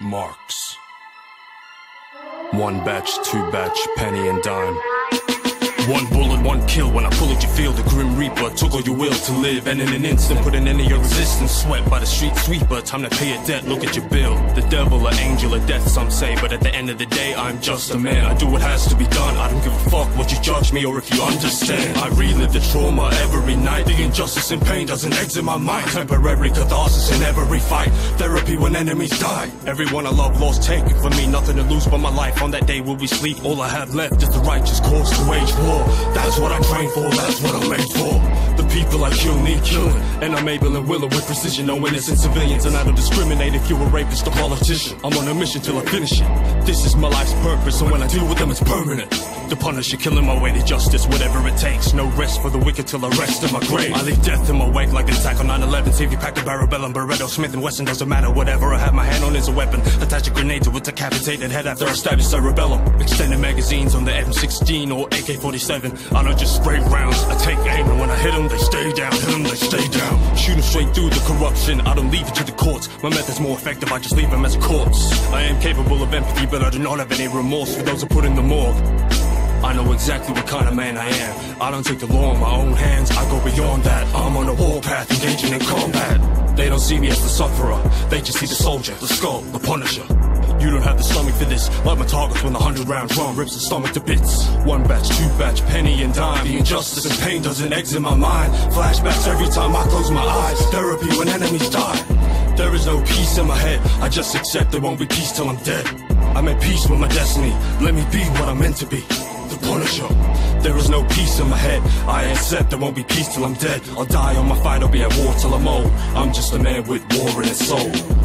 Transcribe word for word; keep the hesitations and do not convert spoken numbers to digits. marks. One batch, two batch, penny and dime. One bullet, one kill. When I pull it, you feel the grim reaper. Took all your will to live, and in an instant put an end to your resistance. Swept by the street sweeper. Time to pay a debt, look at your bill. The devil, an angel of death, some say. But at the end of the day, I'm just a man. I do what has to be done. I don't give a fuck what you judge me or if you understand. I relive the trauma every night. The injustice and pain doesn't exit my mind. Temporary catharsis in every fight. Therapy when enemies die. Everyone I love lost, taken from me. Nothing to lose but my life. On that day will we sleep. All I have left is the righteous cause to wage war. That's what I train for, that's what I'm made for. The people I kill need killing, and I'm able and willing with precision. No innocent civilians, and I don't discriminate if you're a rapist or politician. I'm on a mission till I finish it. This is my life's purpose, and when I deal with them it's permanent. The Punisher, killing my way to justice, whatever it takes. No rest for the wicked till I rest in my grave. I leave death in my wake like an attack on nine eleven. See if you pack a Barabella and Beretto, Smith and Wesson, doesn't matter. Whatever I have my hand on is a weapon. Attach a grenade to a decapitated head after I stab your cerebellum. Extended magazines on the M sixteen or A K forty-seven. I don't just spray rounds, I take aim, and when I hit them, they stay down. Hit them, they stay down. Shoot them straight through the corruption, I don't leave it to the courts. My method's more effective, I just leave them as a corpse. I am capable of empathy, but I do not have any remorse for those who put in the morgue. I know exactly what kind of man I am. I don't take the law in my own hands, I go beyond that. I'm on a warpath, engaging in combat. They don't see me as the sufferer, they just see the soldier, the skull, the Punisher. You don't have the stomach for this. Like my targets when the hundred round drum rips the stomach to bits. One batch, two batch, penny and dime. The injustice and pain doesn't exit my mind. Flashbacks every time I close my eyes. Therapy when enemies die. There is no peace in my head. I just accept there won't be peace till I'm dead. I'm at peace with my destiny. Let me be what I'm meant to be. The Punisher. There is no peace in my head. I accept there won't be peace till I'm dead. I'll die on my fight, I'll be at war till I'm old. I'm just a man with war in his soul.